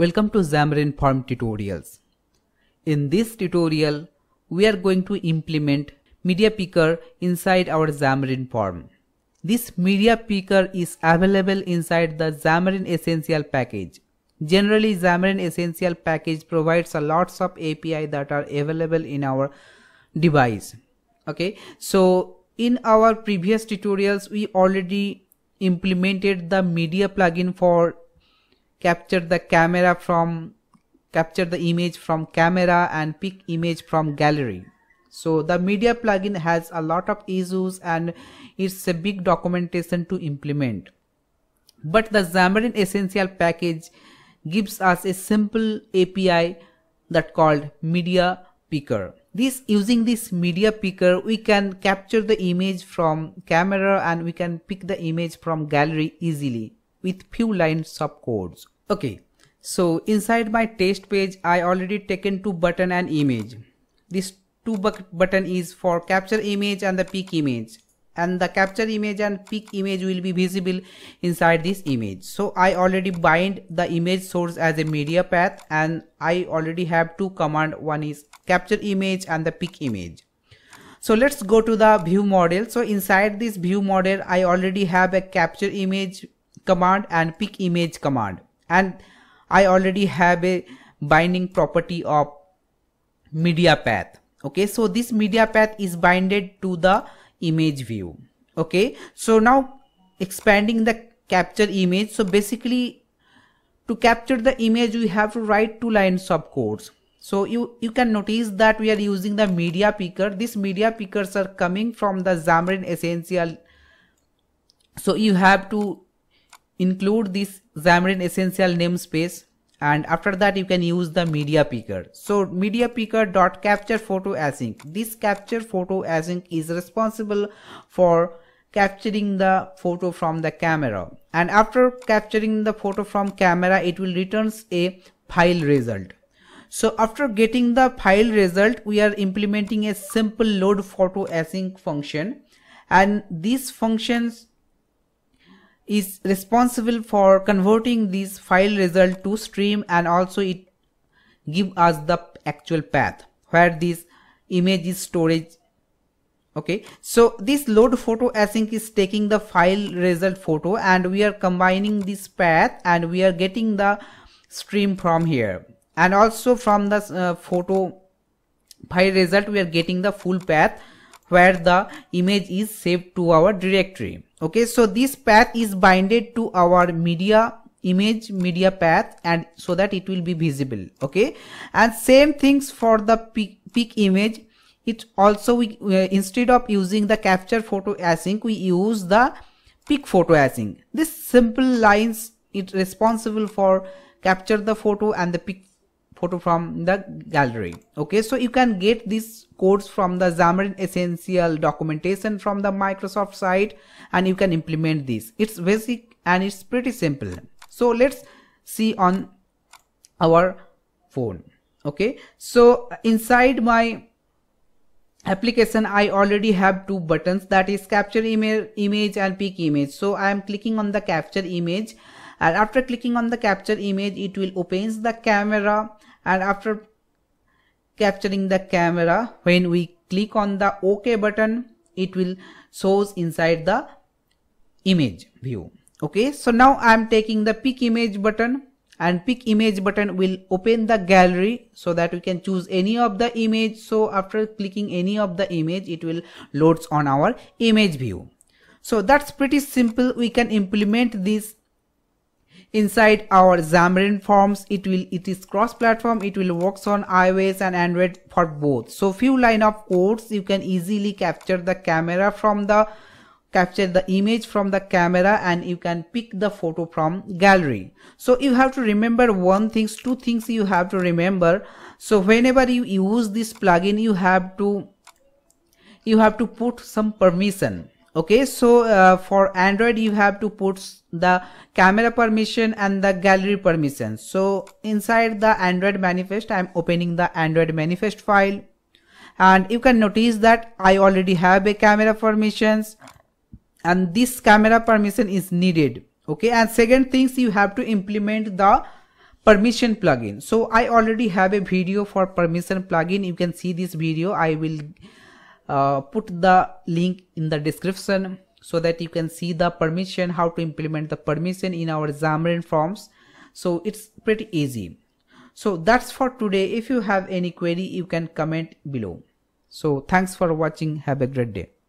Welcome to Xamarin Form tutorials. In this tutorial, we are going to implement Media Picker inside our Xamarin Form. This Media Picker is available inside the Xamarin Essential package. Generally, Xamarin Essential package provides a lots of API that are available in our device. Okay, so in our previous tutorials, we already implemented the media plugin for capture the image from camera and pick image from gallery. So the media plugin has a lot of issues and it's a big documentation to implement. But the Xamarin Essential package gives us a simple API that called Media Picker. Using this Media Picker, we can capture the image from camera and we can pick the image from gallery easily with few lines of codes. Okay, so inside my test page, I already taken two button and image. This two button is for capture image and the pick image, and the capture image and pick image will be visible inside this image. So I already bind the image source as a media path, and I already have two command. One is capture image and the pick image. So let's go to the view model. So inside this view model, I already have a capture image command and pick image command, and I already have a binding property of media path. Okay, so this media path is binded to the image view. Okay, so now expanding the capture image. So basically to capture the image, we have to write two lines of codes. So you can notice that we are using the Media Picker. This Media Pickers are coming from the Xamarin Essential. So you have to include this Xamarin Essential namespace, and after that you can use the Media Picker. So Media Picker dot capture photo async. This capture photo async is responsible for capturing the photo from the camera, and after capturing the photo from camera, it will returns a file result. So after getting the file result, we are implementing a simple load photo async function, and these functions is responsible for converting this file result to stream, and also it give us the actual path where this image is stored. Okay, so this load photo async is taking the file result photo, and we are combining this path and we are getting the stream from here, and also from the photo file result we are getting the full path where the image is saved to our directory. Okay, so this path is binded to our media path, and so that it will be visible. Okay, and same things for the pick image. It also instead of using the capture photo async, we use the pick photo async. This simple lines is responsible for capture the photo and the pick photo from the gallery. Okay, so you can get these codes from the Xamarin Essential documentation from the Microsoft site, and you can implement this. It's basic and it's pretty simple. So let's see on our phone. Okay, so inside my application, I already have two buttons, that is capture image and pick image. So I am clicking on the capture image, and after clicking on the capture image, it will opens the camera, and after capturing the camera, when we click on the OK button, it will shows inside the image view. Okay, so now I am taking the pick image button, and pick image button will open the gallery so that we can choose any of the image. So after clicking any of the image, it will loads on our image view. So that's pretty simple. We can implement this inside our Xamarin Forms. It is cross-platform. It will works on iOS and Android for both. So few line of codes, you can easily capture the camera from the image from the camera, and you can pick the photo from gallery. So you have to remember two things you have to remember. So whenever you use this plugin, you have to put some permission. Okay, so for Android, you have to put the camera permission and the gallery permission. So inside the Android manifest, I'm opening the Android manifest file, and you can notice that I already have a camera permissions, and this camera permission is needed. Okay, and second things, you have to implement the Permission plugin. So I already have a video for permission plugin. You can see this video. I will put the link in the description so that you can see the permission, how to implement the permission in our Xamarin Forms. So it's pretty easy. So that's for today. If you have any query, you can comment below. So thanks for watching. Have a great day.